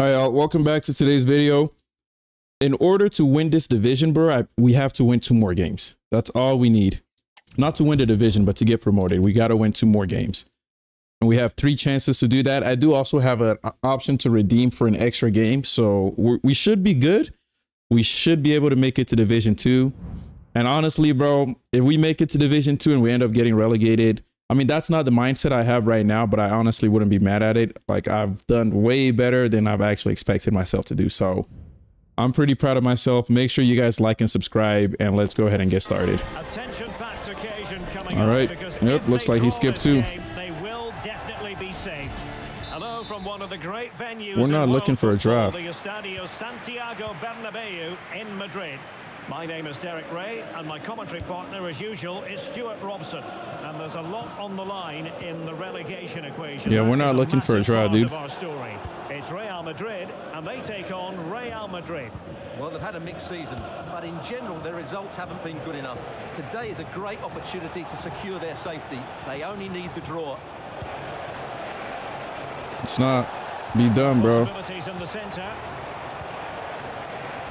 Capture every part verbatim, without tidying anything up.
All right, y'all, welcome back to today's video. In order to win this division, bro, I, we have to win two more games. That's all we need. Not to win the division, but to get promoted. We got to win two more games. And we have three chances to do that. I do also have an option to redeem for an extra game. So we're, we should be good. We should be able to make it to Division two. And honestly, bro, if we make it to Division two and we end up getting relegated, I mean, that's not the mindset I have right now, but I honestly wouldn't be mad at it. Like, I've done way better than I've actually expected myself to do. So I'm pretty proud of myself. Make sure you guys like and subscribe, and let's go ahead and get started. All right. Yep, looks like he skipped two. One of the great venues. We're not looking for a drop. The Estadio Santiago Bernabeu in Madrid. My name is Derek Ray, and my commentary partner, as usual, is Stuart Robson. And there's a lot on the line in the relegation equation. Yeah, we're not looking for a draw, dude. It's Real Madrid, and they take on Real Madrid. Well, they've had a mixed season, but in general, their results haven't been good enough. Today is a great opportunity to secure their safety. They only need the draw. It's not be done, bro. In the center.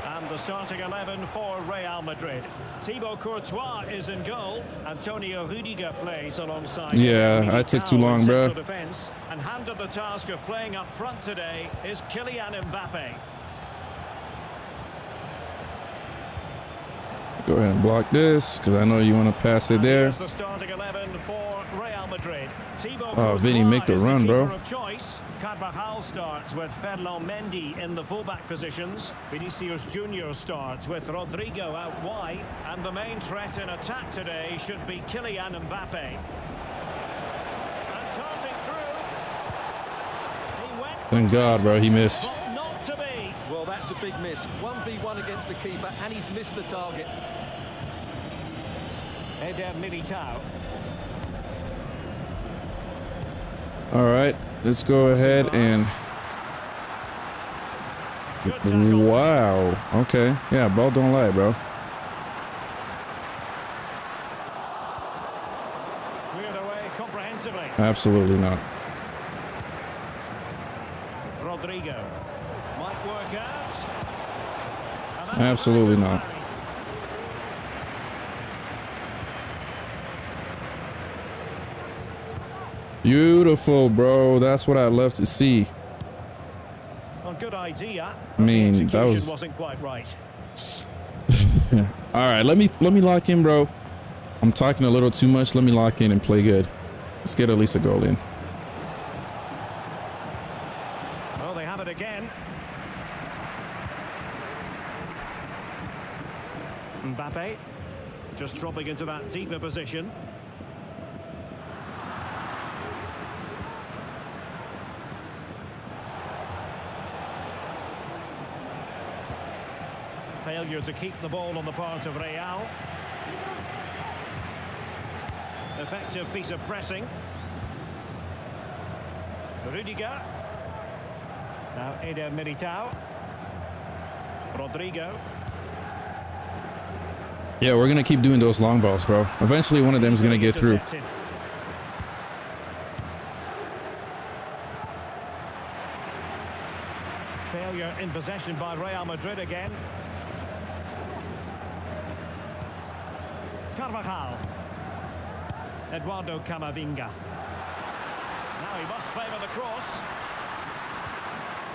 And the starting eleven for Real Madrid. Thibaut Courtois is in goal. Antonio Rudiger plays alongside. Yeah, I took too long, bro. Defense, and handed the task of playing up front today is Kylian Mbappe. Go ahead and block this, because I know you want to pass it there. The starting eleven for Real Madrid. Oh, Vinny, make the run, bro. Carvajal starts with Ferland Mendy in the fullback positions. Vinicius Junior starts with Rodrigo out wide. And the main threat in attack today should be Kylian Mbappe. And charging through. He went. Thank God, bro, he missed. Not to be. Well, that's a big miss. one v one against the keeper, and he's missed the target. Eder Militao. All right, let's go ahead and... Wow. Okay. Yeah, ball don't lie, bro. Cleared away comprehensively. Absolutely not. Rodrigo. Might work out. Absolutely not. Beautiful, bro. That's what I love to see. Well, good idea. I mean, that was wasn't quite right. All right, let me let me lock in, bro. I'm talking a little too much. Let me lock in and play good. Let's get at least a goal in. Oh, they have it again. Mbappe just dropping into that deeper position. Failure to keep the ball on the part of Real. Effective piece of pressing. Rudiger. Now Eder Militao. Rodrigo. Yeah, we're going to keep doing those long balls, bro. Eventually one of them is going to get through. Failure in possession by Real Madrid again. Carvajal. Eduardo Camavinga. Now he must favour the cross.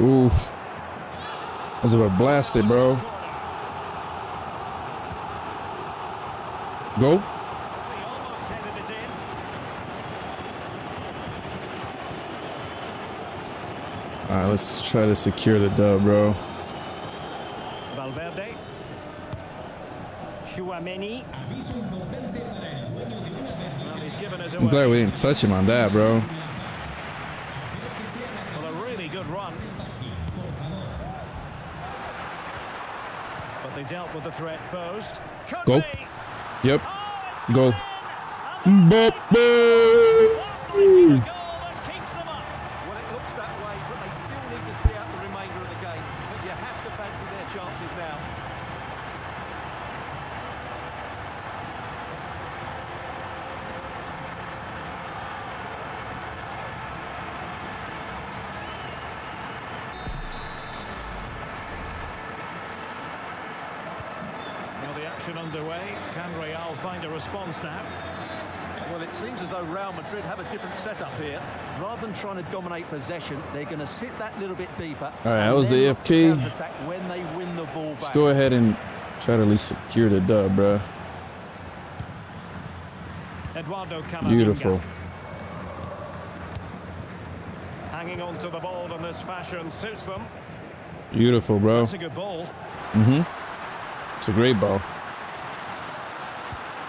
Oof. That's about blasted, bro. Go. He almost headed it in. Alright, let's try to secure the dub, bro. Valverde. Tchouaméni. I'm glad we didn't touch him on that, bro. Well, a really good run. But they dealt with the threat posed. Go. Yep. Go. Mbappe. Well, it looks that way, but they still need to see out the remainder of the game. But you have to fancy their chances now. action underway. Can Real find a response now? Well, it seems as though Real Madrid have a different setup here. Rather than trying to dominate possession, they're going to sit that little bit deeper. All right, that was the A F K. When they win the ball Let's back. go ahead and try to at least secure the dub, bro. Eduardo Camavinga. Beautiful. Hanging on to the ball in this fashion suits them. Beautiful, bro. That's a good ball. Mm-hmm. It's a great ball.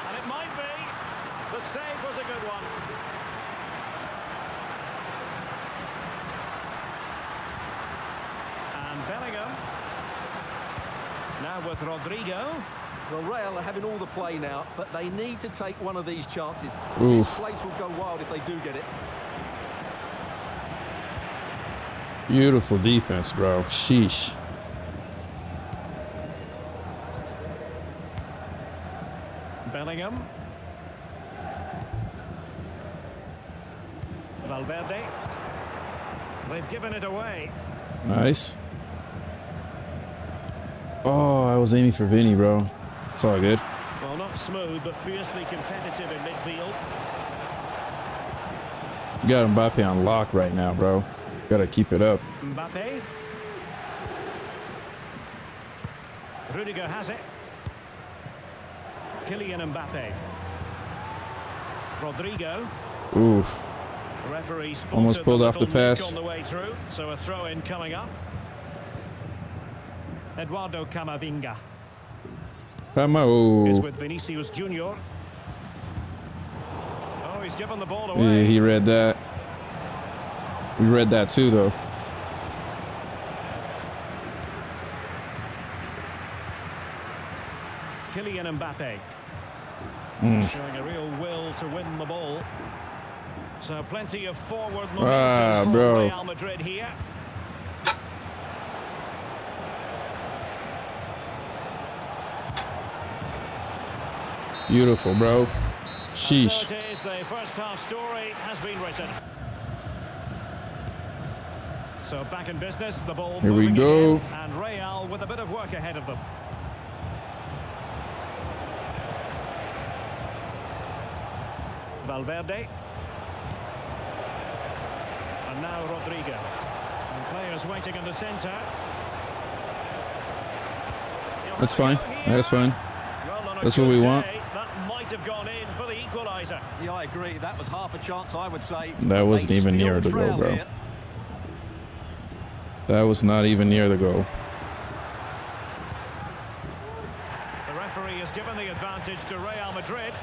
And it might be. The save was a good one. And Bellingham. Now with Rodrigo. Well, Real are having all the play now, but they need to take one of these chances. Oof. This place will go wild if they do get it. Beautiful defense, bro. Sheesh. Bellingham. Valverde. They've given it away. Nice. Oh, I was aiming for Vinny, bro. It's all good. Well, not smooth, but fiercely competitive in midfield. You got Mbappe on lock right now, bro. Gotta keep it up. Mbappe. Rudiger has it. Kylian Mbappe. Rodrigo. Oof. Referee almost pulled off the pass. On the way through, so a throw in coming up. Eduardo Camavinga. Camo. Is with Vinicius Junior Oh, he's given the ball away. Yeah, he read that. We read that too, though. Kylian Mbappe mm. showing a real will to win the ball. So plenty of forward momentum ah, bro. for Real Madrid here. Beautiful, bro. Sheesh. So it is, the first half story has been written. So back in business, the ball. Here we go. And Real with a bit of work ahead of them. Valverde. And now Rodrigo. And players waiting in the centre. That's fine. That's fine. That's what we want. That might have gone in for the equaliser. Yeah, I agree. That was half a chance, I would say. That wasn't even near the goal, bro. That was not even near the goal. The referee has given the advantage to Real Madrid.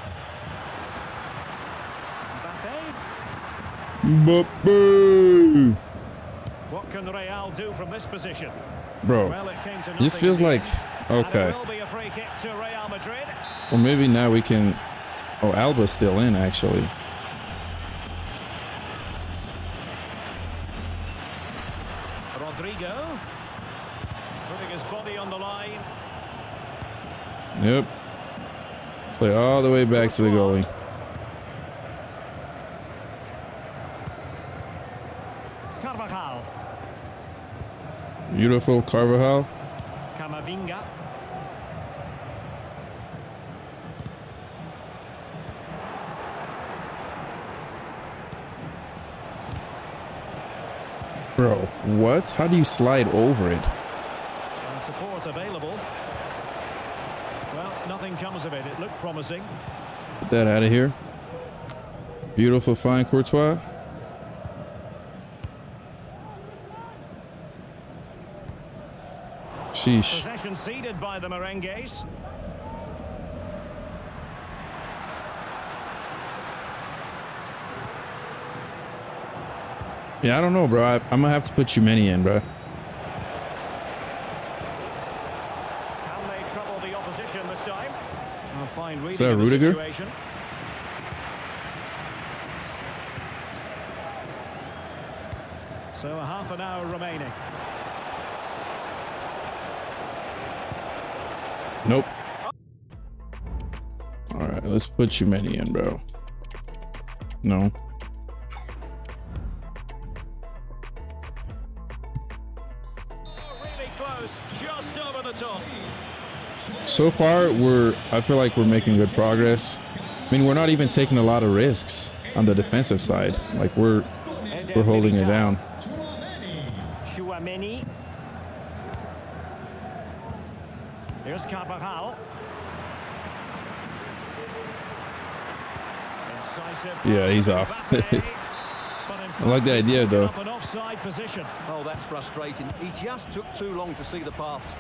Mbappe. Mbappe. What can Real do from this position? Bro, well, it came to this feels like okay. Will be a free kick to Real Madrid. Well, maybe now we can. Oh, Alba's still in actually. Rodrigo putting his body on the line. Yep. Play all the way back to the goalie. Carvajal. Beautiful Carvajal. Camavinga. Bro, what? How do you slide over it? And support available. Well, nothing comes of it. It looked promising. Get that out of here. Beautiful find, Courtois. Sheesh. Possession ceded by the Merengues. Yeah, I don't know, bro. I, I'm gonna have to put Tchouaméni in, bro. Can they trouble the opposition this time? I'll find Is that Rudiger? So half an hour remaining. Nope. All right, let's put Tchouaméni in, bro. No. so far we're I feel like we're making good progress. I mean, we're not even taking a lot of risks on the defensive side. Like we're we're holding it down. Tchouaméni. There's Carvajal. Yeah, he's off. I like the idea though. An offside position. Oh, that's frustrating. He just took too long to see the pass.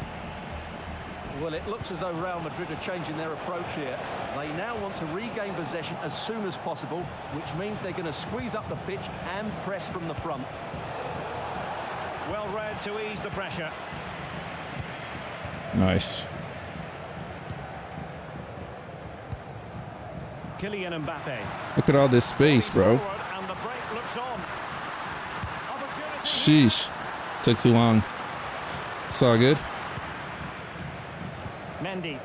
Well, it looks as though Real Madrid are changing their approach here. They now want to regain possession as soon as possible, which means they're going to squeeze up the pitch and press from the front. Well read to ease the pressure. Nice. Kylian Mbappe. Look at all this space, bro. And the break looks on. Sheesh. Took too long. It's all good. Mendy.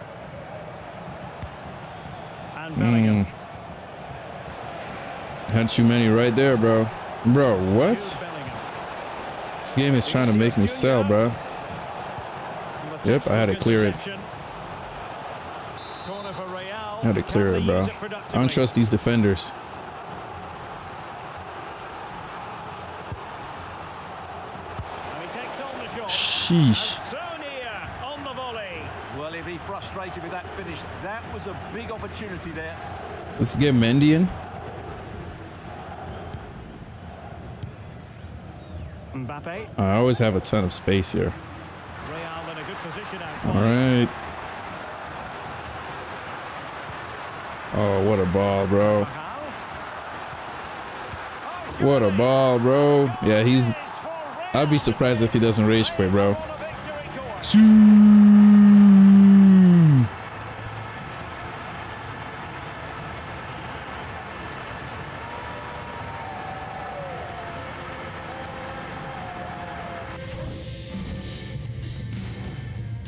And Bellingham. Mm. Had Tchouaméni right there, bro. Bro, what? This game is trying to make me sell, bro. Yep, I had to clear it. How to clear it, bro. I don't trust these defenders. Sheesh. Well, if he frustrated with that finish, that was a big opportunity there. Let's get Mendy in. Mbappe. I always have a ton of space here. All right. Oh, what a ball, bro. What a ball, bro. Yeah, he's... I'd be surprised if he doesn't rage quit, bro. Two.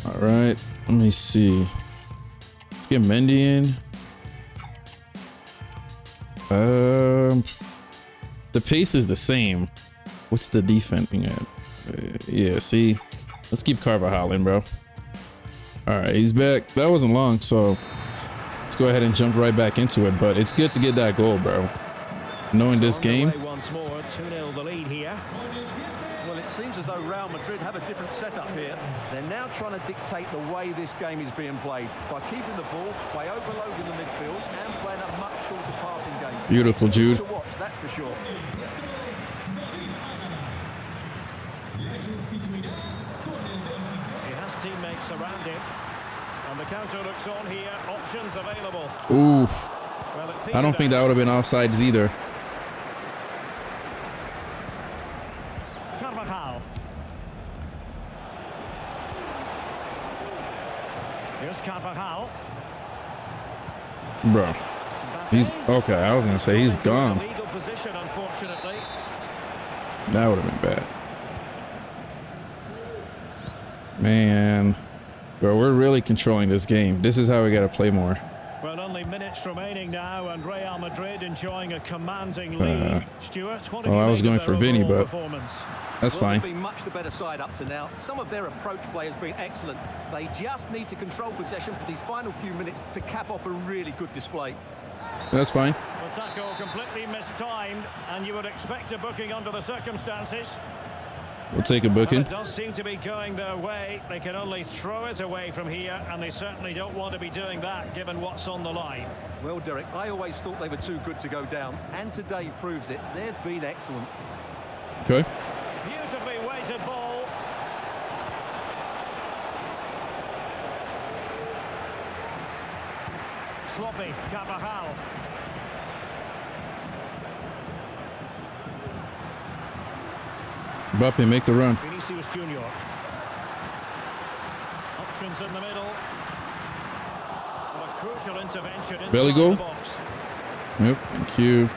All right. Let me see. Let's get Mendy in. Um, the pace is the same. What's the defending at? Uh, yeah, see, let's keep Carvajal in, bro. All right, he's back. That wasn't long, so let's go ahead and jump right back into it. But it's good to get that goal, bro. Knowing this game. Once more, two nil the lead here. Well, it seems as though Real Madrid have a different setup here. They're now trying to dictate the way this game is being played by keeping the ball, by overloading the midfield, and playing a much shorter passing game. Beautiful, Jude. Watch, that's for sure. He has teammates around him, and the counter looks on here. Options available. Oof. Well, I don't think that would have been offsides either. Carvajal. Here's Carvajal. Bro. He's okay. I was gonna say he's gone. That would have been bad, man. Bro, we're really controlling this game. This is how we gotta play more. Well, only minutes remaining now, and Real Madrid enjoying a commanding lead. Uh, Stuart, what well, I was going for Vinny, but that's fine. Been much the better side up to now. Some of their approach play has been excellent. They just need to control possession for these final few minutes to cap off a really good display. That's fine. The tackle completely mistimed, and you would expect a booking under the circumstances. We'll take a booking. Well, it does seem to be going their way. They can only throw it away from here, and they certainly don't want to be doing that given what's on the line. Well, Derek, I always thought they were too good to go down, and today proves it. They've been excellent. Okay. Beautifully weighted ball. Sloppy, Carvajal. Mbappe, make the run. Vinicius Junior Options in the middle. What a crucial intervention. Belly goal. Yep, thank you.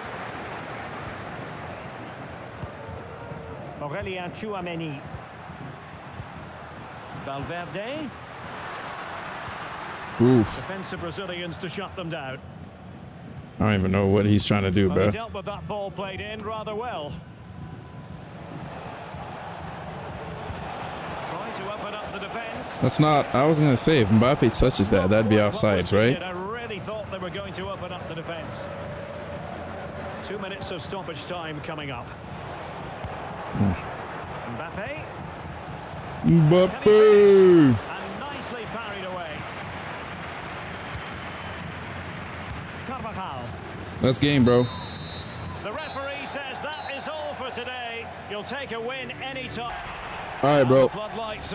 Aurélien Tchouaméni. Valverde. Oof. Defensive Brazilians to shut them down. I don't even know what he's trying to do, well, bro. He dealt with that ball played in rather well. To open up That's not, I was going to say, if Mbappe touches that, that'd be offsides, right? I really thought they were going to open up the defense. Two minutes of stoppage time coming up. Hmm. Mbappe. Mbappe! And nicely parried away. Carvajal. That's game, bro. The referee says that is all for today. You'll take a win anytime. All right, bro. Let's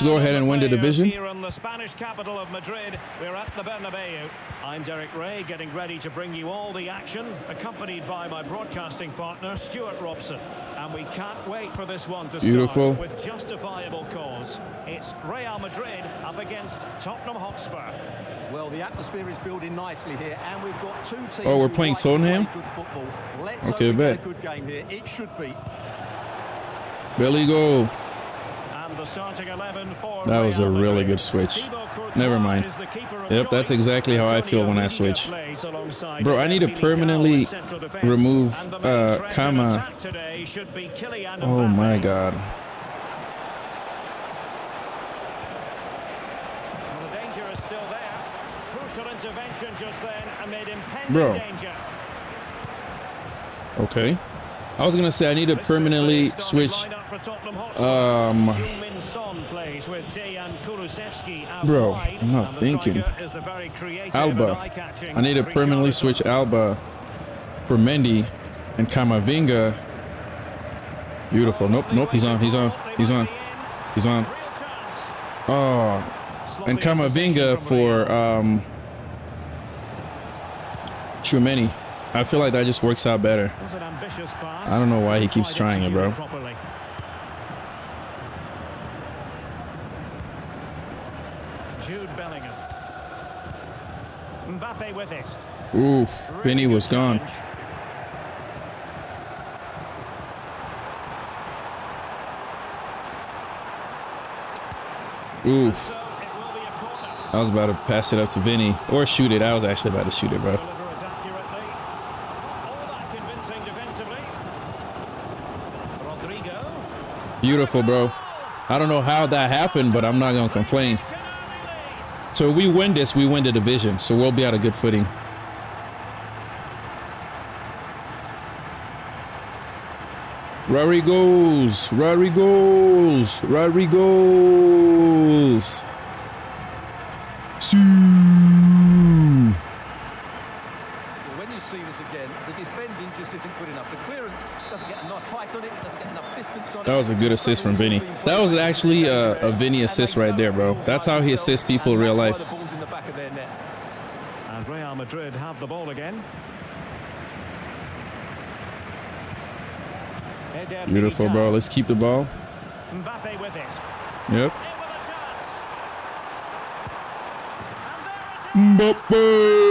go ahead and win the division. Here in the Spanish capital of Madrid, we're at the Bernabeu. I'm Derek Ray, getting ready to bring you all the action, accompanied by my broadcasting partner, Stuart Robson. And we can't wait for this one to Beautiful. Start with justifiable cause. It's Real Madrid up against Tottenham Hotspur. Well, the atmosphere is building nicely here, and we've got two teams. Oh, we're playing Tottenham. Let's okay, bet. Good game here. It should be. Billy go. And the starting eleven for that was a really good switch. Never mind. Yep, that's exactly how I feel when I switch. Bro, I need to permanently remove uh, comma. Oh my god. Bro. Okay. I was gonna say I need to permanently switch. Um, bro, I'm not thinking. Alba. I need to permanently switch Alba for Mendy and Camavinga. Beautiful. Nope, nope. He's on. He's on. He's on. He's on. Oh, and Camavinga for um, Tchouaméni. I feel like that just works out better. I don't know why he keeps trying it, bro. Jude Bellingham. Mbappe with it. Oof, Vinny was gone. Oof. I was about to pass it up to Vinny or shoot it. I was actually about to shoot it, bro. Beautiful, bro. I don't know how that happened, but I'm not going to complain. So if we win this, we win the division. So we'll be on a good footing. Rodrigo's, Rodrigo's, Rodrigo's. That was a good assist from Vinny. That was actually a, a Vinny assist right there, bro. That's how he assists people in real life. And Real Madrid have the ball again. Beautiful, bro. Let's keep the ball. Mbappe with it. Yep. Mbappe.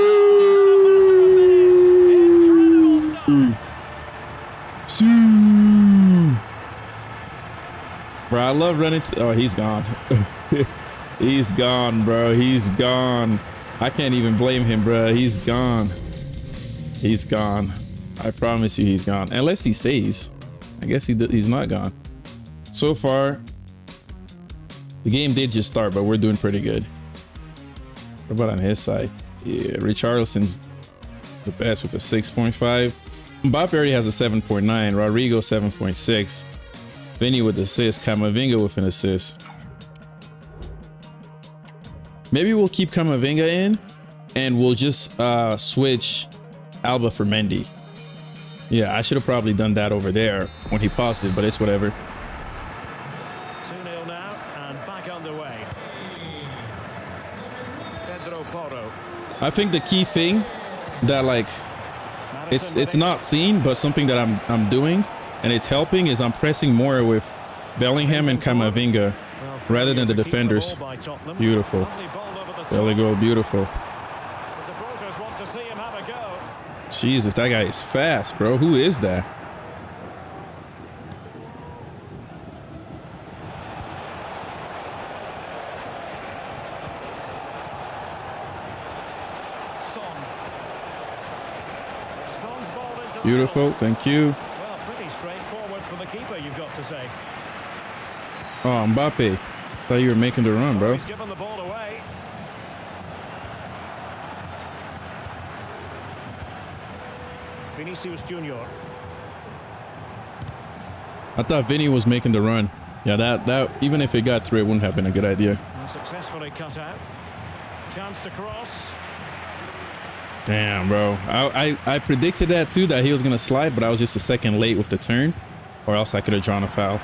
Bro, I love running to... Oh, he's gone. He's gone, bro. He's gone. I can't even blame him, bro. He's gone. He's gone. I promise you he's gone. Unless he stays. I guess he he's not gone. So far, the game did just start, but we're doing pretty good. What about on his side? Yeah, Richarlison's the best with a six point five. Mbappe already has a seven point nine. Rodrigo, seven point six. Vinny with assist, Camavinga with an assist. Maybe we'll keep Camavinga in and we'll just uh, switch Alba for Mendy. Yeah, I should have probably done that over there when he paused it, but it's whatever. two nil now and back underway. Pedro Porro. I think the key thing that like it's it's not seen, but something that I'm I'm doing. And it's helping is I'm pressing more with Bellingham and Camavinga rather than the defenders. Beautiful. There we go. Beautiful. Jesus, that guy is fast, bro. Who is that? Beautiful. Thank you. Oh, Mbappe. Thought you were making the run, bro. He's given the ball away. Vinicius Junior I thought Vinny was making the run. Yeah, that that even if it got through, it wouldn't have been a good idea. Successfully cut out. Chance to cross. Damn, bro. I, I, I predicted that too, that he was going to slide, but I was just a second late with the turn, or else I could have drawn a foul.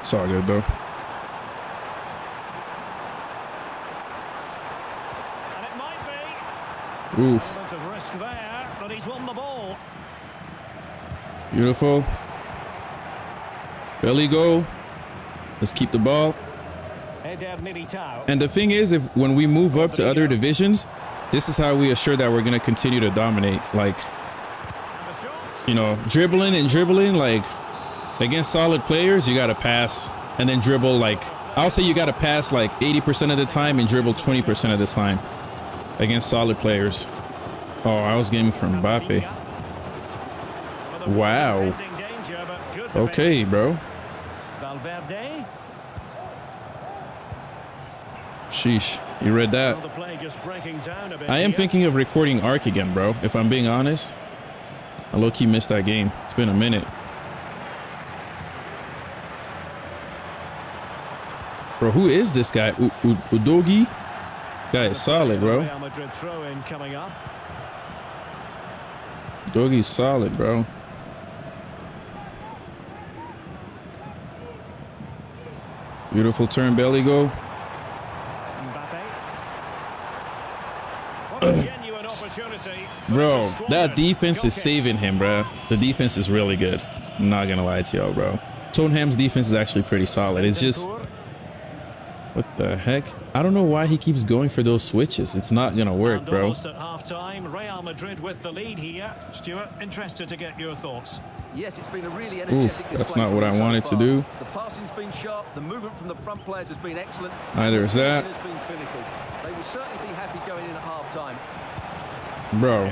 It's all good, bro. And it might be. Oof. Of risk there, but he's won the ball. Beautiful. Belly go. Let's keep the ball. And the thing is, if when we move up to other divisions, this is how we assure that we're going to continue to dominate. Like, you know, dribbling and dribbling, like against solid players, you got to pass and then dribble. Like, I'll say you got to pass like eighty percent of the time and dribble twenty percent of the time against solid players. Oh, I was getting from Mbappe. Wow. Okay, bro. Valverde. Sheesh, you read that. I am thinking of recording Arc again, bro. If I'm being honest, I low-key missed that game. It's been a minute. Bro, who is this guy? U U Udogi? Guy is solid, bro. Udogi's solid, bro. Beautiful turn, belly go. Bro, that defense is saving him, bro. The defense is really good. I'm not gonna lie to y'all, bro. Tottenham's defense is actually pretty solid. It's just, what the heck? I don't know why he keeps going for those switches. It's not gonna work, bro. At halftime, Real Madrid with the lead here. Stuart, interested to get your thoughts. Yes, it's been a really energetic. Oof, that's not what I wanted to do. The passing's been sharp. The movement from the front players has been excellent. Neither is that. They will certainly be happy going in at halftime. Bro,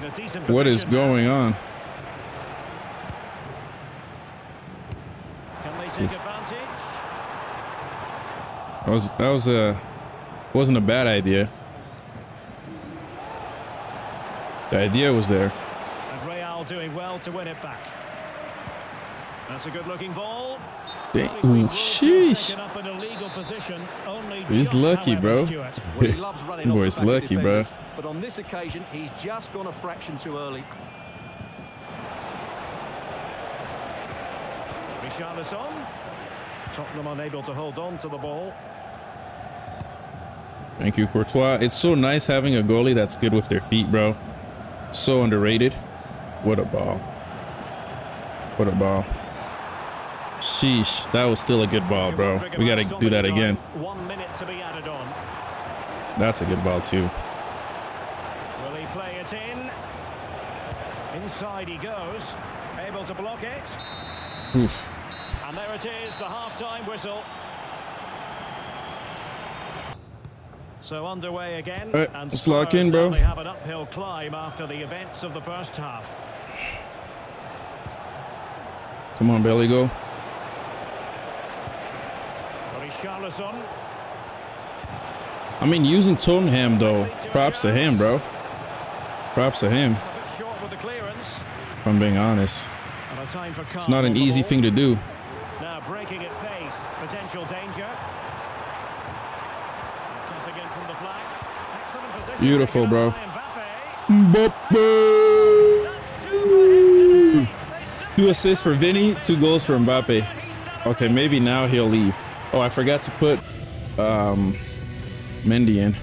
what is going on? Can they take advantage? That was that was a wasn't a bad idea. The idea was there. And Real doing well to win it back. That's a good-looking ball. Ooh, sheesh. He's lucky, bro. Boy's lucky, bro. But on this occasion, he's just gone a fraction too early. Richarlison. Tottenham unable to hold on to the ball. Thank you, Courtois. It's so nice having a goalie that's good with their feet, bro. So underrated. What a ball. What a ball. Sheesh, that was still a good ball, bro. We gotta do that again. One minute to be added on. That's a good ball too. Will he play it in? Inside he goes, able to block it. Oof. And there it is, the halftime whistle. So underway again. All right, and let's lock in, bro. They have an uphill climb after the events of the first half. Come on, Belly, go. I mean, using Tottenham though, props to him, bro. Props to him. If I'm being honest, it's not an easy thing to do. Now breaking at pace, potential danger. Cut again from the flag. Excellent position. Beautiful, bro. Mbappe. Two assists for Vinny, two goals for Mbappe. Okay, maybe now he'll leave. Oh, I forgot to put um, Mendy in.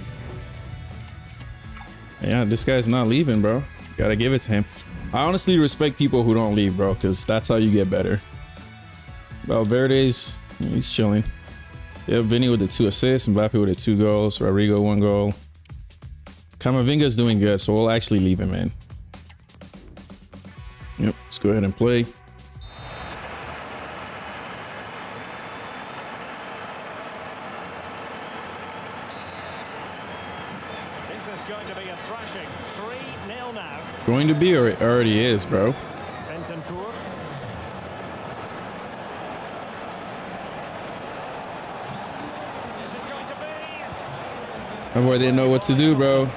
Yeah, this guy's not leaving, bro. Gotta give it to him. I honestly respect people who don't leave, bro, because that's how you get better. Valverde's, he's chilling. Yeah, Vinny with the two assists, Mbappe with the two goals, Rodrigo one goal. Camavinga's doing good, so we'll actually leave him in. Yep, let's go ahead and play. Going to be, or it already is, bro. My boy didn't know what to do, bro. And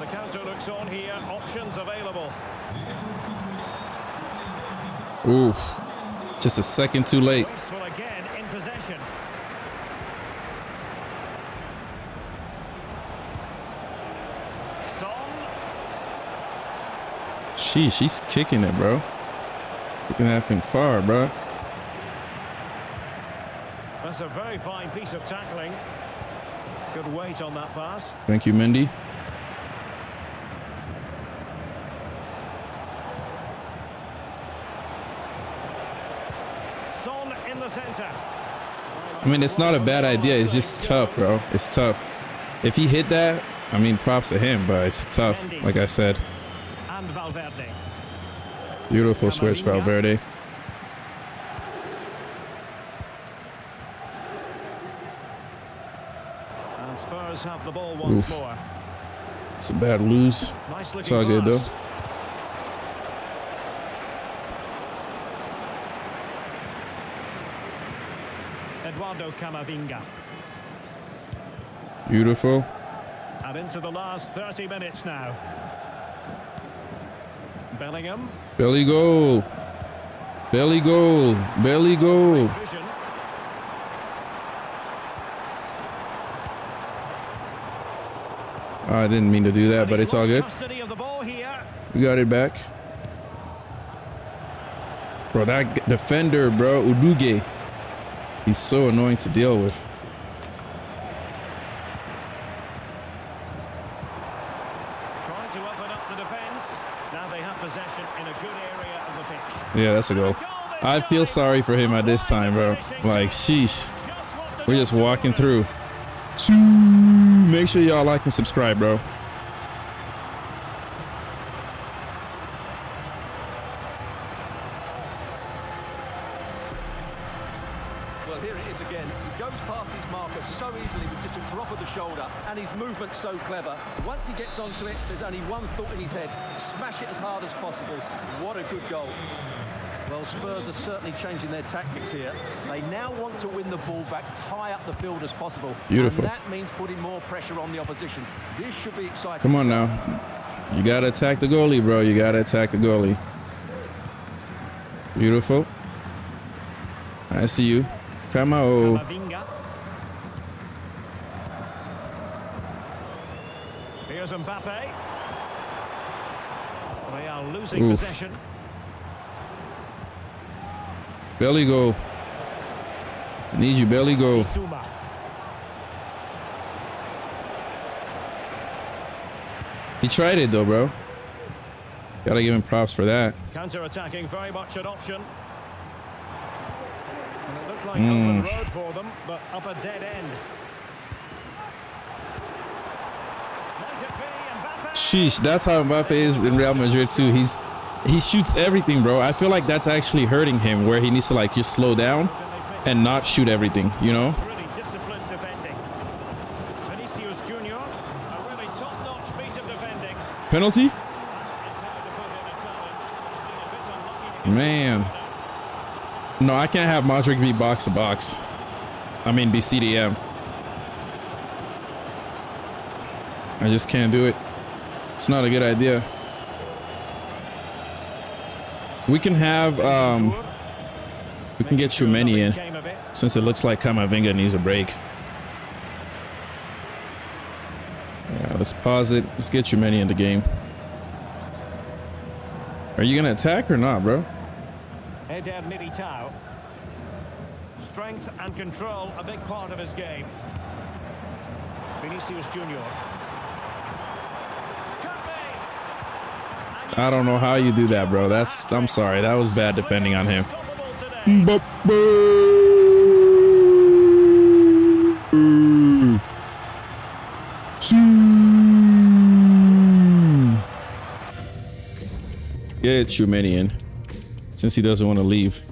the counter looks on here. Options available. Oof. Just a second too late. Again in possession. She, she's kicking it, bro. Kicking that thing far, bro. That's a very fine piece of tackling. Good weight on that pass. Thank you, Mendy. Son in the center. I mean, it's not a bad idea. It's just tough, bro. It's tough. If he hit that, I mean, props to him, but it's tough, like I said. And Valverde. Beautiful switch, Valverde. Have the ball once more. It's a bad lose. Nice, it's all good though. Eduardo Camavinga. Beautiful. And into the last thirty minutes now. Bellingham. Belly goal. Belly goal. Belly goal. I didn't mean to do that, but it's all good. We got it back. Bro, that defender, bro, Udogi. He's so annoying to deal with. Trying to open up the defense. Now they have possession in a good area of the pitch. Yeah, that's a goal. I feel sorry for him at this time, bro. Like, sheesh. We're just walking through. Make sure y'all like and subscribe, bro. Well, here it is again. He goes past his marker so easily with just a drop of the shoulder, and his movement so clever. Once he gets onto it, there's only one thought in his head: smash it as hard as possible. What a good goal. Well, Spurs are certainly changing their tactics here. They now want to win the ball back, tie up the field as possible. Beautiful. And that means putting more pressure on the opposition. This should be exciting. Come on now. You got to attack the goalie, bro. You got to attack the goalie. Beautiful. I see you. Come on. Here's Mbappe. They are losing Oof. possession. Belly goal. I need you, belly goal. He tried it though, bro. Gotta give him props for that. Counter-attacking, very much an option. And it looked like mm. open road for them, but up a dead end. Sheesh, that's how Mbappe is in Real Madrid too. He's He shoots everything, bro. I feel like that's actually hurting him, where he needs to, like, just slow down and not shoot everything, you know? Really disciplined defending. Vinicius Junior, a really top-notch piece of defending. Penalty? Man. No, I can't have Modric be box-to-box. I mean, be C D M. I just can't do it. It's not a good idea. We can have, um, we can get Tchouaméni in, since it looks like Camavinga needs a break. Yeah, let's pause it. Let's get Tchouaméni in the game. Are you going to attack or not, bro? Eder Militao. Strength and control, a big part of his game. Vinicius Junior I don't know how you do that, bro. That's, I'm sorry. That was bad defending on him. Get Tchouaméni in, since he doesn't want to leave.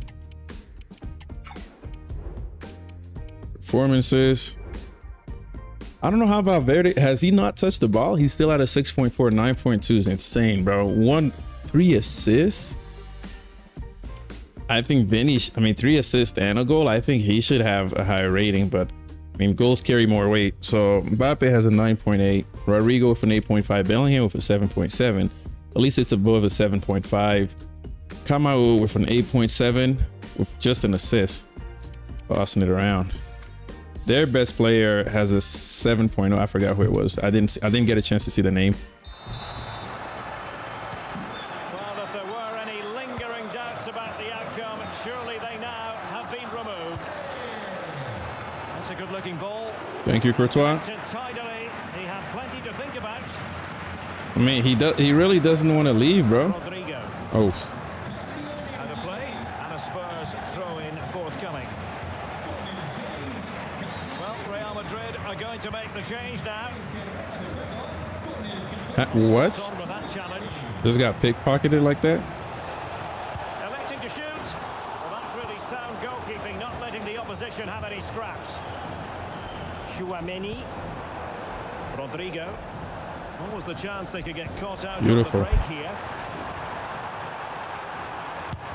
Performances. I don't know how Valverde, has he not touched the ball? He's still at a six point four, nine point two is insane, bro. One, three assists. I think Vinny, I mean, three assists and a goal. I think he should have a higher rating, but I mean, goals carry more weight. So Mbappe has a nine point eight, Rodrigo with an eight point five, Bellingham with a seven point seven. At least it's above a seven point five. Kamau with an eight point seven with just an assist, passing it around. Their best player has a seven point oh. I forgot who it was. I didn't. I didn't get a chance to see the name. Well, if there were any lingering doubts about the outcome, surely they now have been removed. That's a good-looking ball. Thank you, Courtois. Tidily, he had plenty to think about. I mean, he does. He really doesn't want to leave, bro. Rodrigo. Oh. To make the change now. Uh, what? Just got pickpocketed like that? Electing to shoot. Well, that's really sound goalkeeping, not letting the opposition have any scraps. Tchouaméni. Rodrigo. What was the chance they could get caught out? Beautiful. The break here.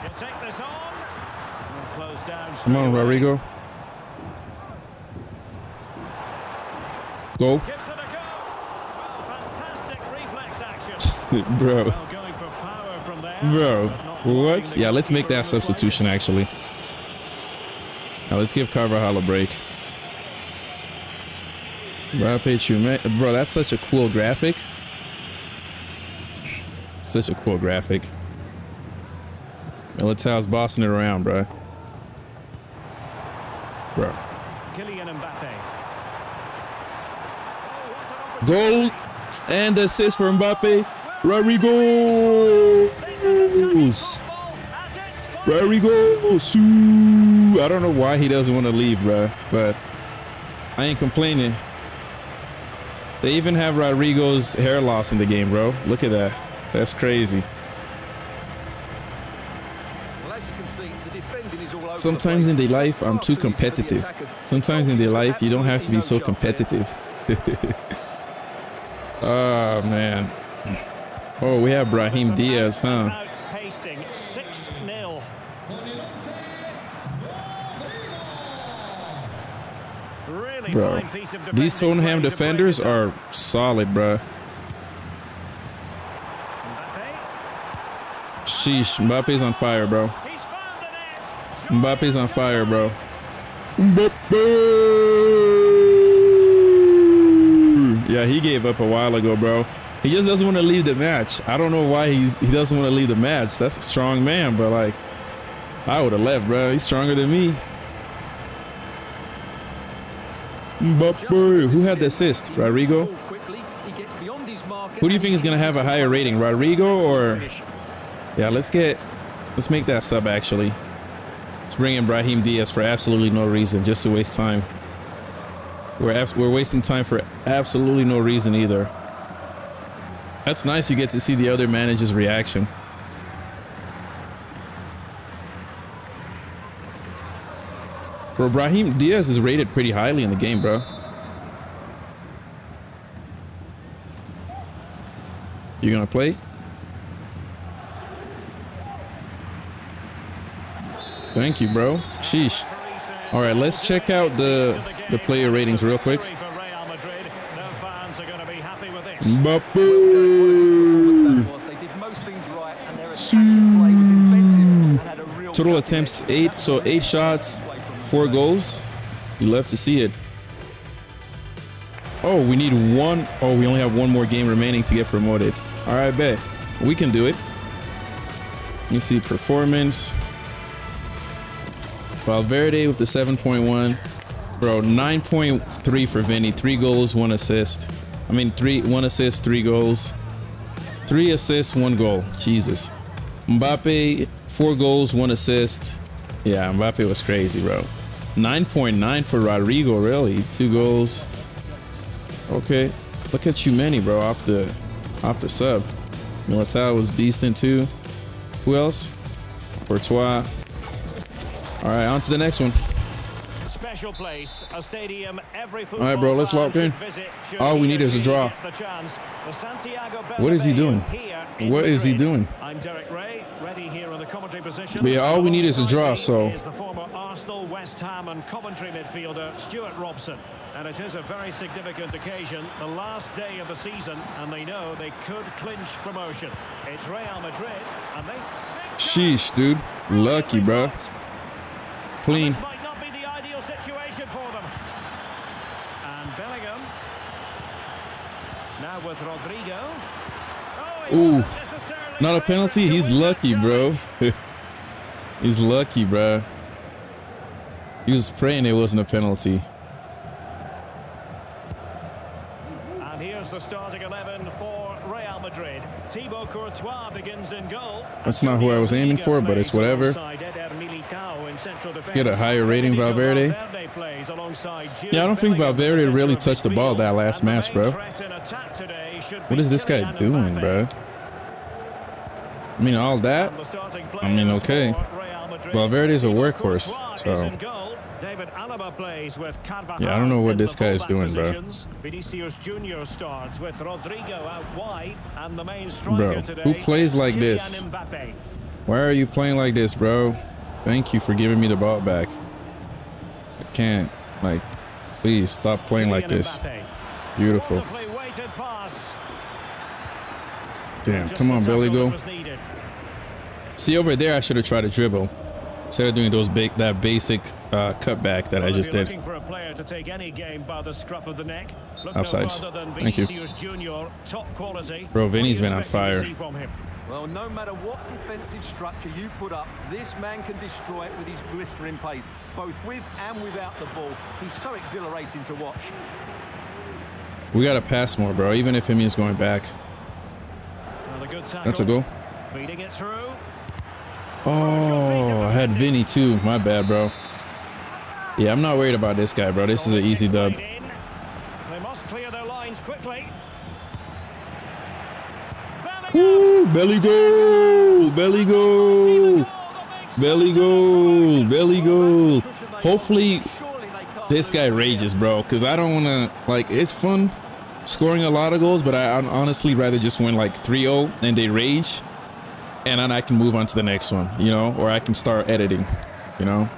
You take this on. Close down. Come on, Rodrigo. Goal. Gives it a go. Well, fantastic reflex action. Bro. Well, going for power from there, bro. What? Yeah, let's make that substitution actually. Now let's give Carvajal a break. Bro, bro, that's such a cool graphic. Such a cool graphic. Militao's bossing it around, bro. Bro. Kylian Mbappe. Goal and assist for Mbappe. Rodrigo. Rodrigo. I don't know why he doesn't want to leave, bro, but I ain't complaining. They even have Rodrigo's hair loss in the game, bro. Look at that. That's crazy. Sometimes in their life, I'm too competitive. Sometimes in their life, you don't have to be so competitive. Oh man. Oh, we have Brahim Diaz, huh? Bro, these Tottenham defenders are solid, bro. Sheesh, Mbappe's on fire, bro. Mbappe's on fire, bro. Mbappe! Yeah, he gave up a while ago, bro. He just doesn't want to leave the match. I don't know why he's he doesn't want to leave the match. That's a strong man, but like, I would have left, bro. He's stronger than me. Mbappe, who had the assist? Rodrigo? Who do you think is gonna have a higher rating, Rodrigo or? Yeah, let's get, let's make that sub actually. Let's bring in Brahim Diaz for absolutely no reason, just to waste time. We're, we're wasting time for absolutely no reason either. That's nice. You get to see the other manager's reaction. Bro, Brahim Diaz is rated pretty highly in the game, bro. You gonna play? Thank you, bro. Sheesh. All right, let's check out the the player ratings real quick. Mbappe. Total attempts eight, so eight shots, four goals. You love to see it. Oh, we need one. Oh, we only have one more game remaining to get promoted. All right, bet we can do it. You see performance. Valverde with the seven point one. Bro, nine point three for Vinny. Three goals, one assist. I mean, three, one assist, three goals. Three assists, one goal. Jesus. Mbappe, four goals, one assist. Yeah, Mbappe was crazy, bro. nine point nine for Rodrigo, really. Two goals. Okay. Look at Tchouaméni, bro, off the off the sub. Militao was beasting too. Who else? Courtois. All right, on to the next one. special place, a stadium every football. All right, bro, let's lock in. All we need is a draw. What is he doing? What is he doing? I'm Derek Ray, ready here on the commentary position. But yeah, all we need is a draw, so. Is the former Arsenal, West Ham, and Coventry midfielder Stuart Robson, and it is a very significant occasion, the last day of the season, and they know they could clinch promotion. It's Real Madrid, and they. Sheesh, dude, lucky, bro. Clean. This might not be the ideal situation for them. And Bellingham. Now with Rodrigo. Oh, ooh, not a penalty. He's lucky, bro. He's lucky, bro. He was praying it wasn't a penalty. And here's the starting eleven for Real Madrid. Thibaut Courtois begins in goal. That's not who I was aiming for, but it's whatever. Let's get a higher rating, Valverde. Yeah, I don't think Valverde really touched the ball that last match, bro. What is this guy doing, bro? I mean, all that? I mean, okay. Valverde's a workhorse, so... David Alaba plays with Carvajal. Yeah, I don't know what this guy is doing, bro. Vinicius Junior starts with Rodrigo out wide, and the main striker today, who plays like this? Mbappe. Why are you playing like this, bro? Thank you for giving me the ball back. I can't, like, please stop playing like this. Beautiful. Damn, come on, Billy, go. See, over there, I should have tried to dribble. Instead of doing those big, that basic uh, cutback that I just did. Offsides. Thank you. Bro, Vinny's been on fire. Well, no matter what defensive structure you put up, this man can destroy it with his blistering pace, both with and without the ball. He's so exhilarating to watch. We got to pass more, bro, even if him is going back. That's a goal. Feeding it through. Oh, I had Vinny too. My bad, bro. Yeah, I'm not worried about this guy, bro. This is an easy dub. They must clear their lines quickly. Ooh, belly goal, belly goal, belly goal, belly goal. Hopefully, this guy rages, bro, because I don't want to, like, it's fun scoring a lot of goals, but I honestly rather just win like three zero and they rage. And then I can move on to the next one, you know, or I can start editing, you know.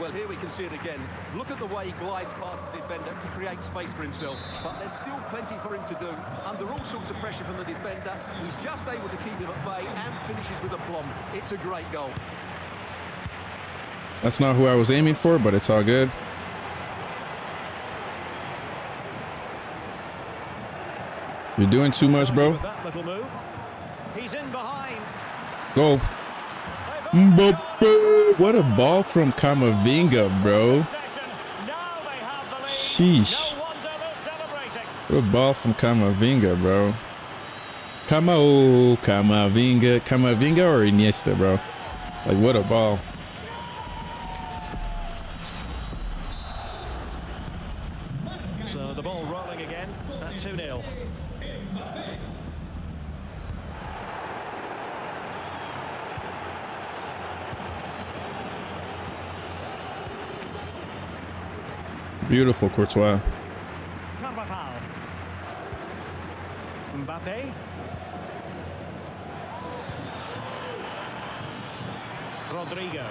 Well, here we can see it again. Look at the way he glides past the defender to create space for himself. But there's still plenty for him to do. Under all sorts of pressure from the defender, he's just able to keep him at bay and finishes with aplomb. It's a great goal. That's not who I was aiming for, but it's all good. You're doing too much, bro. He's in behind. Go. Mbappe. What a ball from Camavinga, bro. Sheesh. What a ball from Camavinga, bro. Camao, Camavinga. Camavinga or Iniesta, bro. Like, what a ball. So the ball rolling again at two nil. Beautiful Courtois. Carvajal. Mbappe. Rodrigo.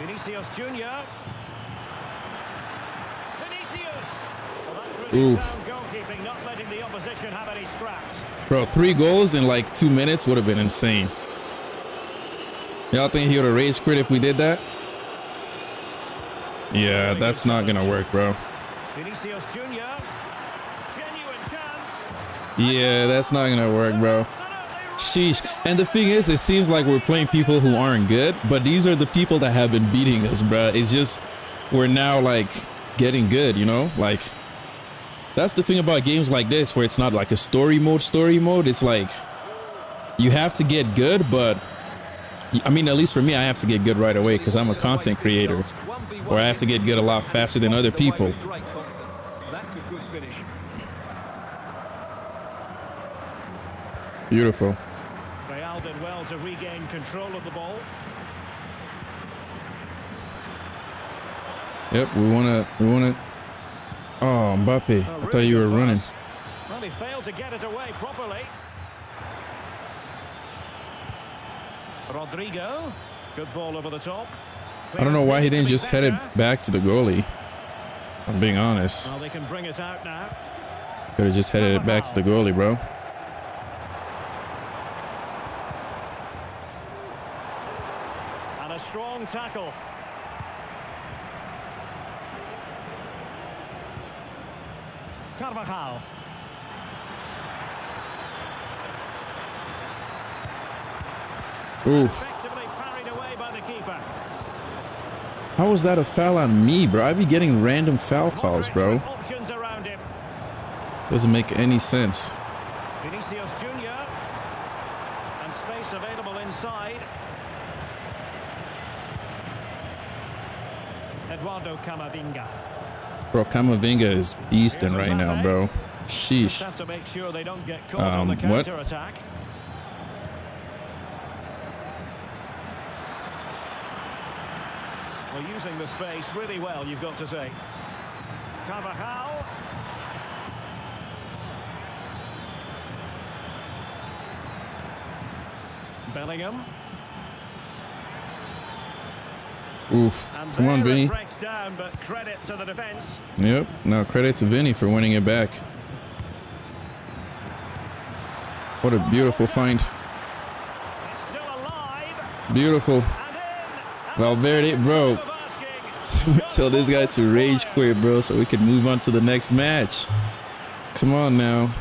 Vinicius Junior Vinicius. Well, that's really sound goalkeeping, not letting the opposition have any scraps. Bro, three goals in like two minutes would have been insane. Y'all think he would have rage quit if we did that? Yeah, that's not gonna work, bro. Vinicius Junior Genuine chance. Yeah, that's not gonna work, bro. Sheesh. And the thing is, it seems like we're playing people who aren't good, but these are the people that have been beating us, bro. It's just we're now like getting good, you know? Like, that's the thing about games like this, where it's not like a story mode, story mode. It's like you have to get good, but I mean, at least for me, I have to get good right away because I'm a content creator. Or I have to get good a lot faster than other people. Beautiful. Real did well to regain in control of the ball. Yep, we want to, we want to. Oh, Mbappe, I thought you were running. Well, he failed to get it away properly. Rodrigo, good ball over the top. I don't know why he didn't just head it back to the goalie. I'm being honest. Well, they can bring it out now. Could have just headed it back to the goalie, bro. And a strong tackle. Carvajal. Oof. Effectively parried away by the keeper. How was that a foul on me, bro? I be getting random foul calls, bro. Options around him. Doesn't make any sense. Vinicius Junior And space available inside. Eduardo Camavinga. Bro, Camavinga is beasting right now, bro. Sheesh. Have to make sure they don't get caught um, on the what? Attack. Well, using the space really well, you've got to say. Carvajal. Bellingham. Oof. Come on, Vinny. Down, but credit to the defense. Yep. Now credit to Vinny for winning it back. What a beautiful find. It's still alive. Beautiful. And and Valverde, bro. Tell this guy to rage quit, bro, so we can move on to the next match. Come on now.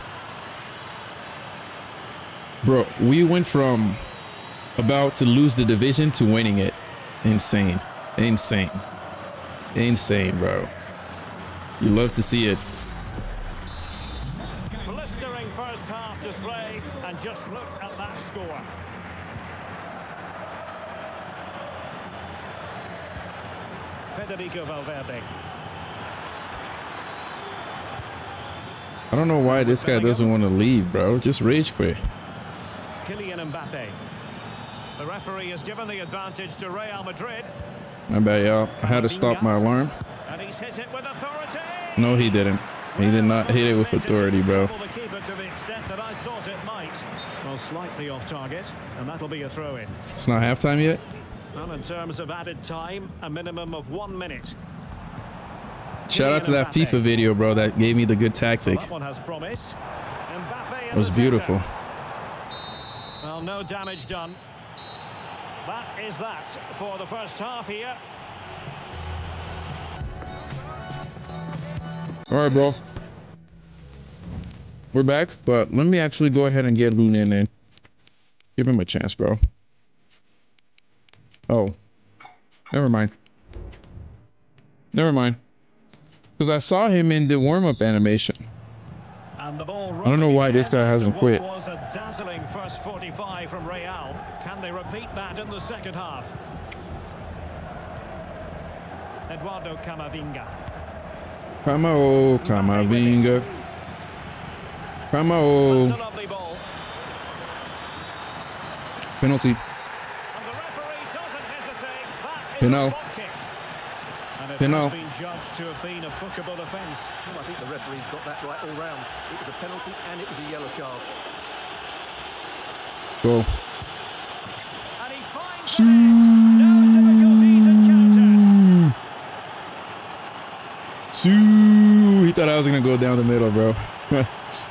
Bro, we went from about to lose the division to winning it. Insane. Insane. Insane, bro. You love to see it. Blistering first half display, and just look at that score. Federico Valverde. I don't know why this guy doesn't want to leave, bro. Just rage quit. Kylian Mbappe. The referee has given the advantage to Real Madrid. My bad, y'all. I had to stop my alarm. And he's hit it with authority. No, he didn't. He did not hit it with authority, bro. The keeper to the extent that I thought it might. Well, slightly off target, and that'll be a throw-in. It's not halftime yet? Well, in terms of added time, a minimum of one minute. Shout out to that FIFA video, bro, that gave me the good tactic. Well, that one has promise. It was beautiful. Well, no damage done. That is that for the first half here. All right, bro. We're back, but let me actually go ahead and get Lunin in. Give him a chance, bro. Oh, never mind. Never mind. Because I saw him in the warm-up animation. And the ball, I don't know why this guy hasn't quit. Was a dazzling first forty-five from Real. Can they repeat that in the second half? Eduardo Camavinga. Camao, Camavinga. Camao. That's a lovely ball. Penalty. And the referee doesn't hesitate. That is Penal. You know, been judged to have been a bookable offence. Well, I think the referee's got that right all round. It was a penalty and it was a yellow card. Go. And he finds it. No difficulties encountered. Sue. He thought I was gonna go down the middle, bro.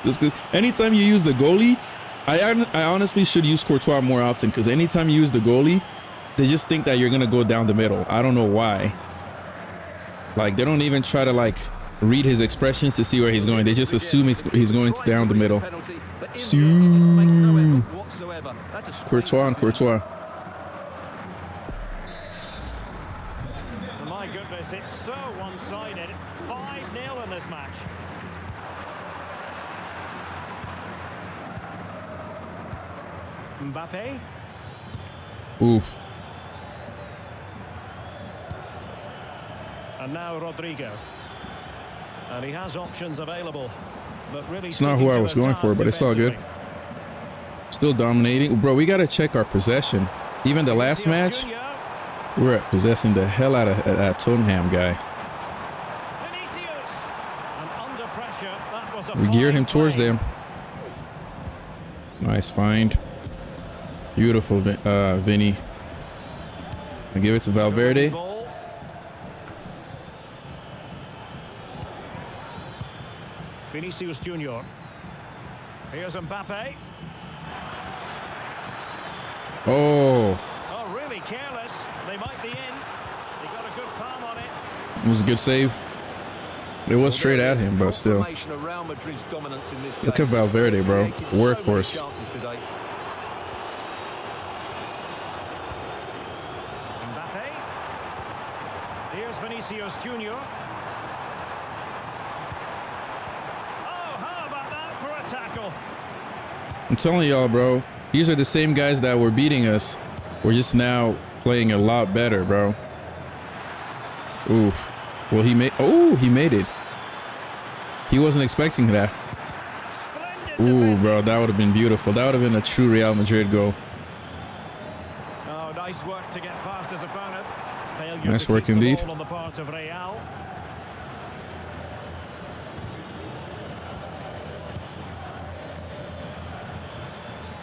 Just because anytime you use the goalie, I I honestly should use Courtois more often, because anytime you use the goalie, they just think that you're gonna go down the middle. I don't know why. Like, they don't even try to, like, read his expressions to see where he's going. They just assume he's, he's going down the middle. Sue. Courtois and Courtois. My goodness, it's so one-sided. five nil in this match. Mbappe. Oof. And now Rodrigo, and he has options available, but really it's not who I was going for, but it's all good. Still dominating, bro. We got to check our possession. Even the last match, we were possessing the hell out of that Tottenham guy. We geared him towards them. Nice find. Beautiful, uh, Vinny. I give it to Valverde. Vinicius Junior. Here's Mbappe. Oh. Oh, really careless. They might be in. They got a good palm on it. It was a good save. It was straight at him, but still. Look at Valverde, bro. Workhorse. Mbappe. Here's Vinicius Junior. Oh, how about that for a tackle? I'm telling y'all, bro. These are the same guys that were beating us. We're just now playing a lot better, bro. Oof. Well, he made. Oh, he made it. He wasn't expecting that. Ooh, bro, that would have been beautiful. That would have been a true Real Madrid goal. Oh, nice work to get past his opponent. Nice work indeed. On the part of Real.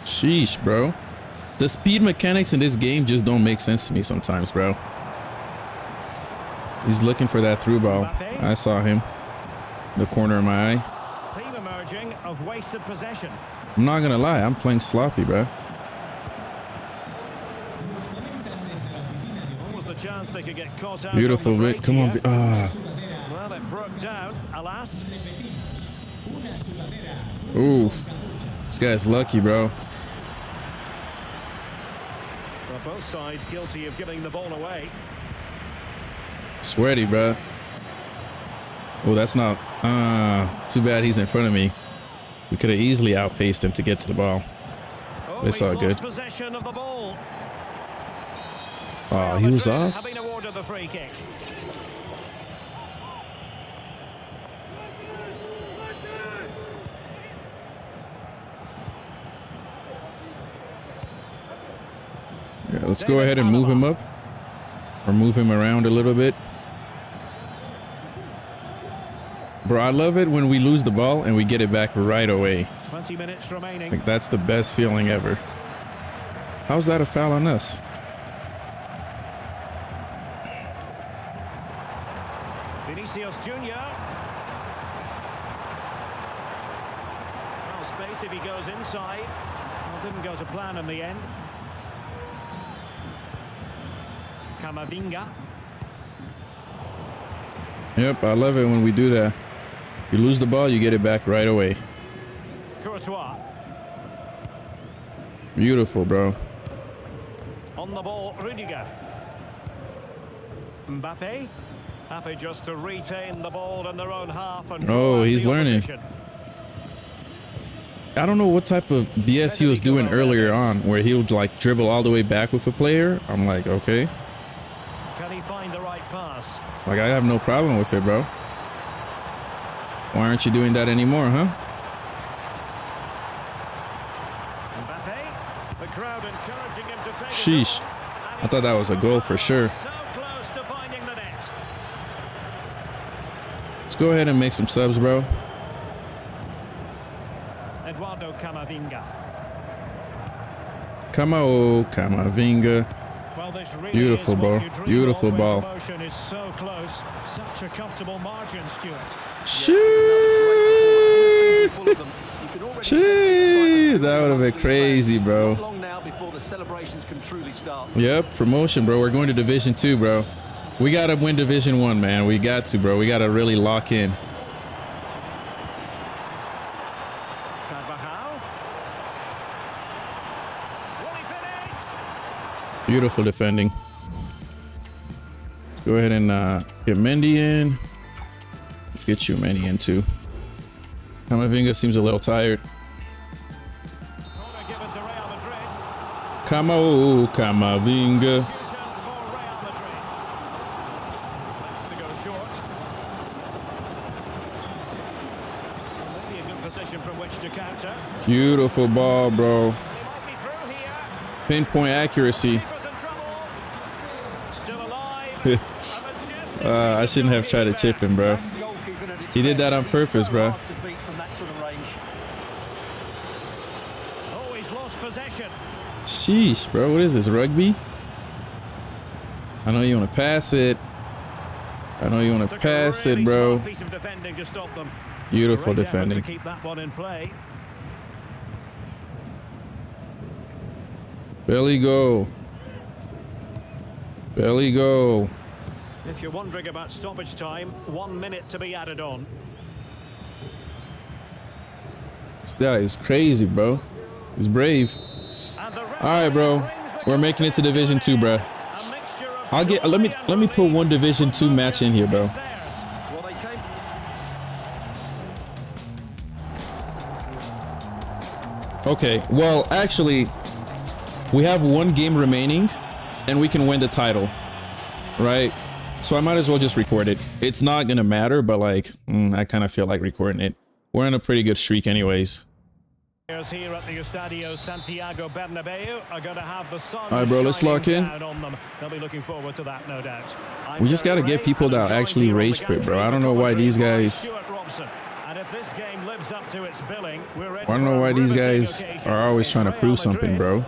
Sheesh, bro. The speed mechanics in this game just don't make sense to me sometimes, bro. He's looking for that through ball. I saw him. The corner of my eye. Theme emerging of wasted possession. I'm not gonna lie, I'm playing sloppy, bro. Beautiful, Vic. Come on, Vic. Ah. Well, it broke down, alas. Oof. This guy's lucky, bro. Well, both sides guilty of giving the ball away. Sweaty, bro. Oh, that's not. Ah, uh, too bad he's in front of me. We could have easily outpaced him to get to the ball. Oh, it's all good. Of the ball. Oh, he was off. The free kick. Yeah, let's go ahead and move him up, or move him around a little bit. Bro, I love it when we lose the ball and we get it back right away. twenty minutes remaining. Like, that's the best feeling ever. How's that a foul on us? Vinicius Junior. Well, space if he goes inside. Well, didn't go to plan in the end. Camavinga. Yep, I love it when we do that. You lose the ball, you get it back right away. Courtois. Beautiful, bro. On the ball, Rudiger. Mbappe. Happy just to retain the ball in their own half. And oh, he's learning. I don't know what type of B S he was doing earlier on, where he would like dribble all the way back with a player. I'm like, okay. Can he find the right pass? Like, I have no problem with it, bro. Why aren't you doing that anymore, huh? Mbappe, the crowd encouraging him to take. Sheesh. I thought that was a goal for sure. So close to finding the net. Let's go ahead and make some subs, bro. Eduardo Camavinga. Camao Camavinga. Beautiful, bro. Beautiful ball. Shee! Shee! That would have been crazy, bro. Yep, promotion, bro. We're going to Division Two, bro. We gotta win Division One, man. We got to, bro. We gotta really lock in. Beautiful defending. Let's go ahead and uh, get Mendy in. Let's get you Mendy in too. Camavinga seems a little tired. Camo, Camavinga. Beautiful ball, bro. pinpoint accuracy. uh, I shouldn't have tried to chip him, bro. He did that on purpose, bro. Sheesh, bro. What is this, rugby? I know you want to pass it. I know you want to pass it, bro. Beautiful defending. Belly go. Belly go. If you're wondering about stoppage time, one minute to be added on. This guy is crazy, bro. He's brave. Alright, bro. We're making it to Division Two, bro. I'll get let me let me put one Division Two match in here, bro. Okay, well actually we have one game remaining and we can win the title. Right? So I might as well just record it. It's not gonna matter, but like mm, I kind of feel like recording it. We're in a pretty good streak anyways. Here at the Estadio Santiago Bernabeu are going to have the sun. All right, bro, let's lock in. They'll be looking forward to that, no doubt. We just got to get people that actually rage quit, bro. I don't know why these guys. And if this game lives up to its billing, we're I don't know why these guys are always trying to prove something, bro.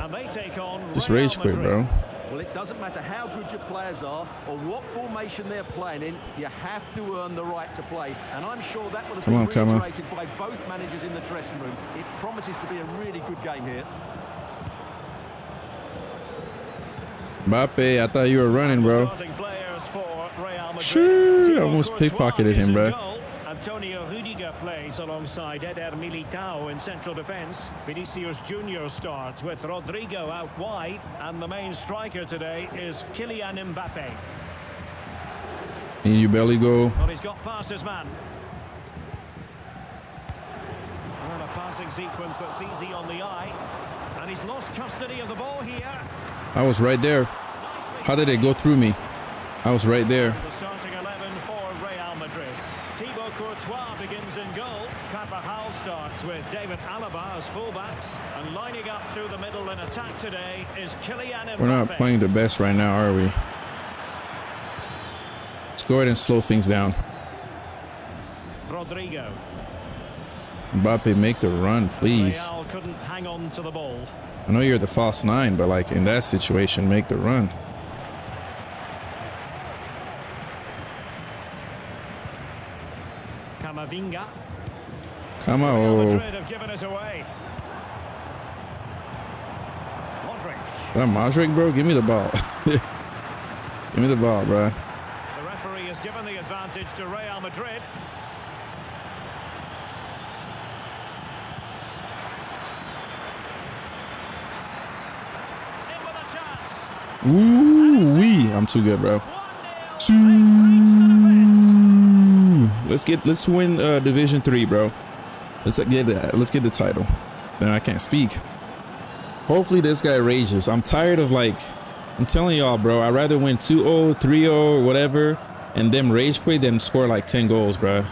Just rage quit, bro. Well, it doesn't matter how good your players are or what formation they're playing in, you have to earn the right to play. And I'm sure that will be reiterated by both managers in the dressing room. It promises to be a really good game here. Mbappe, I thought you were running, bro. Sure, I almost pickpocketed him, bro. Antonio Rudiger plays alongside Eder Militao in central defence. Vinicius Junior starts with Rodrigo out wide, and the main striker today is Kylian Mbappe. And you belly go. Well, he's got past his man. Well, a passing sequence that's easy on the eye, and he's lost custody of the ball here. I was right there. How did it go through me? I was right there. Thibaut Courtois begins in goal. Carvajal starts with David Alaba as fullbacks, and lining up through the middle in attack today is Kylian Mbappe. We're not playing the best right now, are we? Let's go ahead and slow things down. Rodrigo. Mbappe, make the run, please. Real couldn't hang on to the ball. I know you're the false nine, but like in that situation, make the run. Camavinga. Come on. Real Madrid have given us away. Modric. That Modric, bro, give me the ball. Give me the ball, bro. The referee has given the advantage to Real Madrid. In with a chance. Ooh wee, I'm too good, bro. Two. Let's get let's win uh, Division Three, bro. Let's get that. Let's get the title. Then I can't speak. Hopefully this guy rages. I'm tired of like I'm telling y'all, bro. I'd rather win two zero, three zero, whatever, and them rage quit than score like ten goals, bro.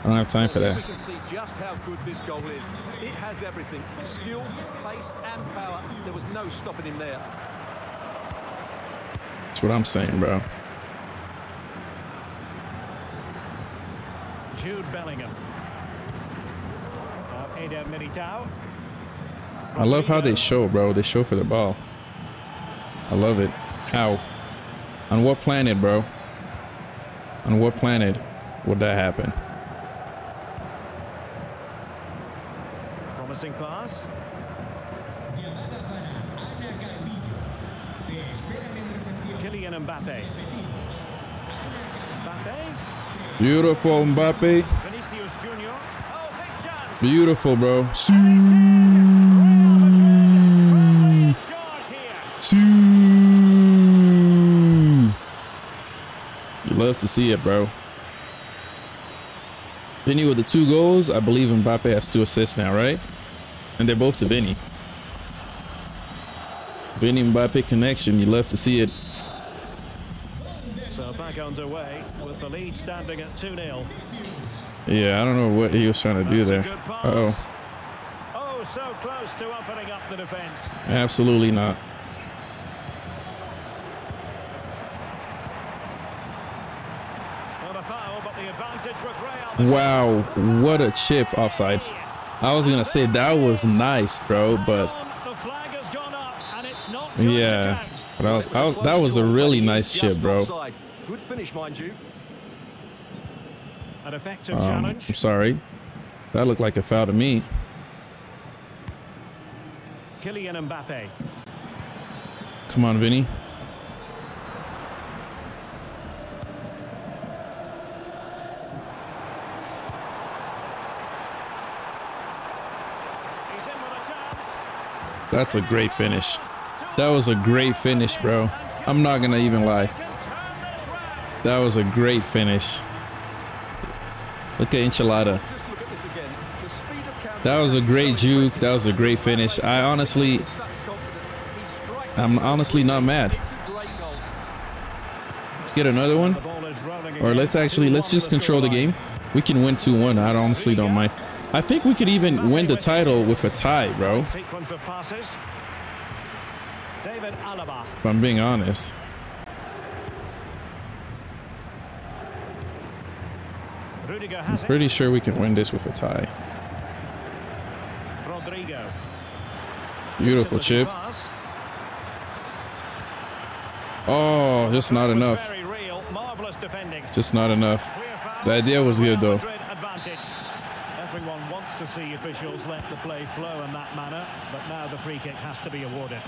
I don't have time for that. We can see just how good this goal is. It has everything: skill, pace, and power. There was no stopping him there. That's what I'm saying, bro. Jude Bellingham. Uh, Eder Militao. I love how they show, bro. They show for the ball. I love it. How? On what planet, bro? On what planet would that happen? Promising pass. Kylian Mbappe. Mbappe. Beautiful, Mbappe. Vinicius Junior Oh, big chance. Beautiful, bro. You love to see it, bro. Vinny with the two goals. I believe Mbappe has two assists now, right? And they're both to Vinny. Vinny Mbappe connection. You love to see it. Underway with the lead standing at two nil. Yeah, I don't know what he was trying to do there. Uh oh. Oh, so close to opening up the defense. Absolutely not. Wow, what a chip. Offsides. I was gonna say that was nice, bro, but yeah, but I was, I was, that was a really nice chip, bro. Good finish, mind you. An effective challenge. I'm sorry, that looked like a foul to me. Kylian Mbappe. Come on, Vinny. That's a great finish. That was a great finish, bro. I'm not gonna even lie. That was a great finish. Look at Enchilada. That was a great juke. That was a great finish. I honestly, I'm honestly not mad. Let's get another one, or let's actually, let's just control the game. We can win two one. I honestly don't mind. I think we could even win the title with a tie, bro. If I'm being honest. I'm pretty sure we can win this with a tie. Rodrigo. Beautiful chip. Oh, just not enough. Just not enough. The idea was good, though. Everyone wants to see officials let the play flow in that manner, but now the free kick has to be awarded.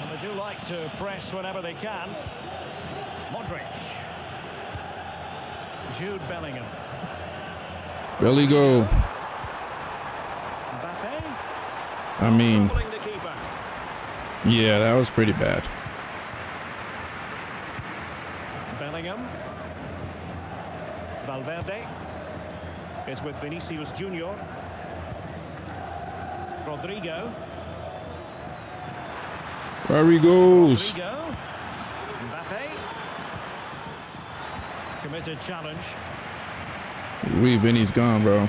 And they do like to press whenever they can. Modric. Jude Bellingham. Bellingham. Mbappe. I mean, yeah, that was pretty bad. Bellingham. Valverde. Is with Vinicius Junior Rodrigo. There he goes. Rodrigo. Mbappe. Committed challenge. We Vinny's gone, bro.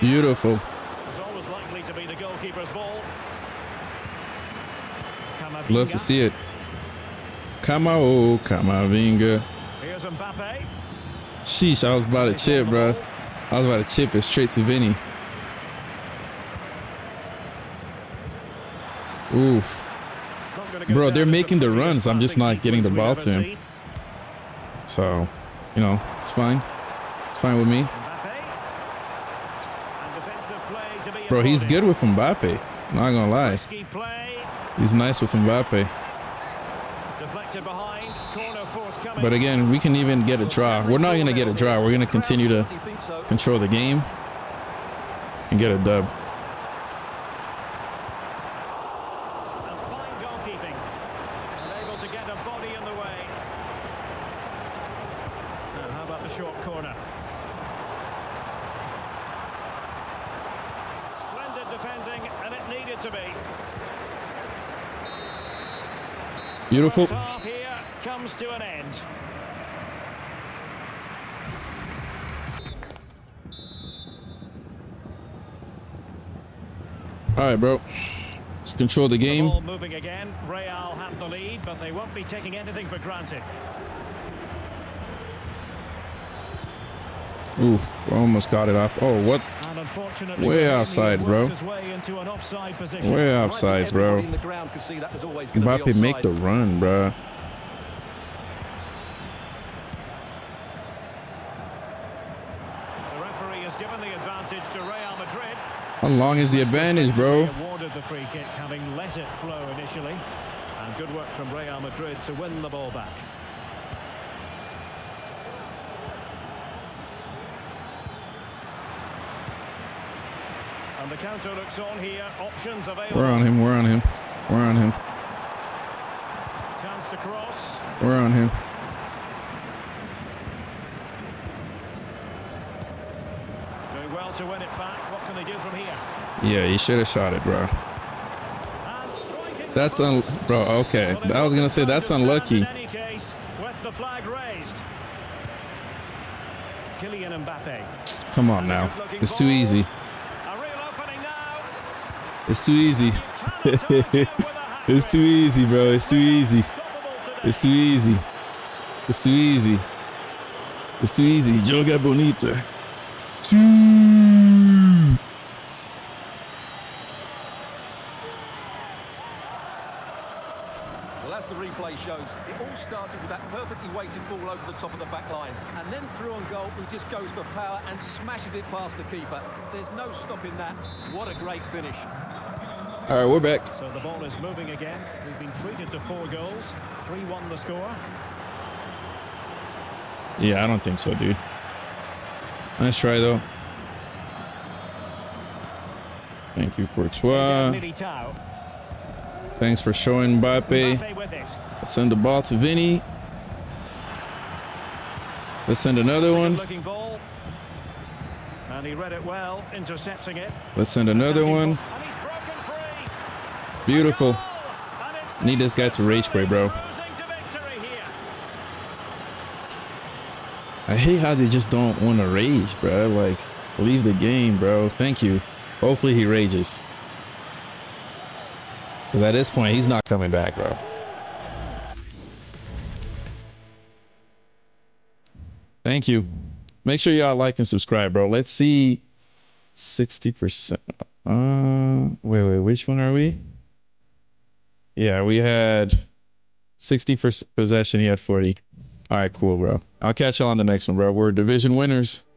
Beautiful. It's always likely to be the goalkeeper's ball. Camavinga. Love to see it. Camao, Camavinga. Here's Mbappe. Sheesh, I was about to chip, bro. I was about to chip it straight to Vinny. Oof. Bro, they're making the runs. I'm just not getting the ball to him. So, you know, it's fine. It's fine with me. Bro, he's good with Mbappe. Not gonna lie. He's nice with Mbappe. But again, we can even get a draw. We're not gonna get a draw. We're gonna continue to control the game and get a dub. Beautiful. Here comes to an end. All right, bro. Let's control the game. The ball moving again. Real have the lead, but they won't be taking anything for granted. Oof! Almost got it off. Oh, what? Way offside, bro. Way offside, bro. Mbappe make the run, bro. The referee has given the advantage to Real Madrid. How long is the advantage, bro? Awarded the free kick, having let it flow initially, and good work from Real Madrid to win the ball back. The counter looks on here. Options available. We're on him. We're on him. We're on him. Chance to cross. We're on him. Doing well to win it back. What can they do from here? Yeah, he should have shot it, bro. That's un bro. Okay, I was gonna say that's unlucky. In any case, with the flag raised. Kylian Mbappe. Come on now, it's too easy. It's too easy. It's too easy, bro. It's too easy. It's too easy. It's too easy. It's too easy. Joga bonita. Two. Well, as the replay shows, it all started with that perfectly weighted ball over the top of the back line. And then through on goal, he just goes for power and smashes it past the keeper. There's no stopping that. What a great finish. All right, we're back. So the ball is moving again. We've been treated to four goals. three one the score. Yeah, I don't think so, dude. Nice try, though. Thank you, Courtois. Thanks for showing Mbappe. Let's send the ball to Vinny. Let's send another one. And he read it well, intercepting it. Let's send another one. Beautiful. I need this guy to race great, bro. I hate how they just don't want to rage, bro. Like, leave the game, bro. Thank you. Hopefully he rages. Because at this point, he's not coming back, bro. Thank you. Make sure y'all like and subscribe, bro. Let's see. sixty percent. Uh, wait, wait, which one are we? Yeah, we had sixty percent possession. He had forty. All right, cool, bro. I'll catch y'all on the next one, bro. We're division winners.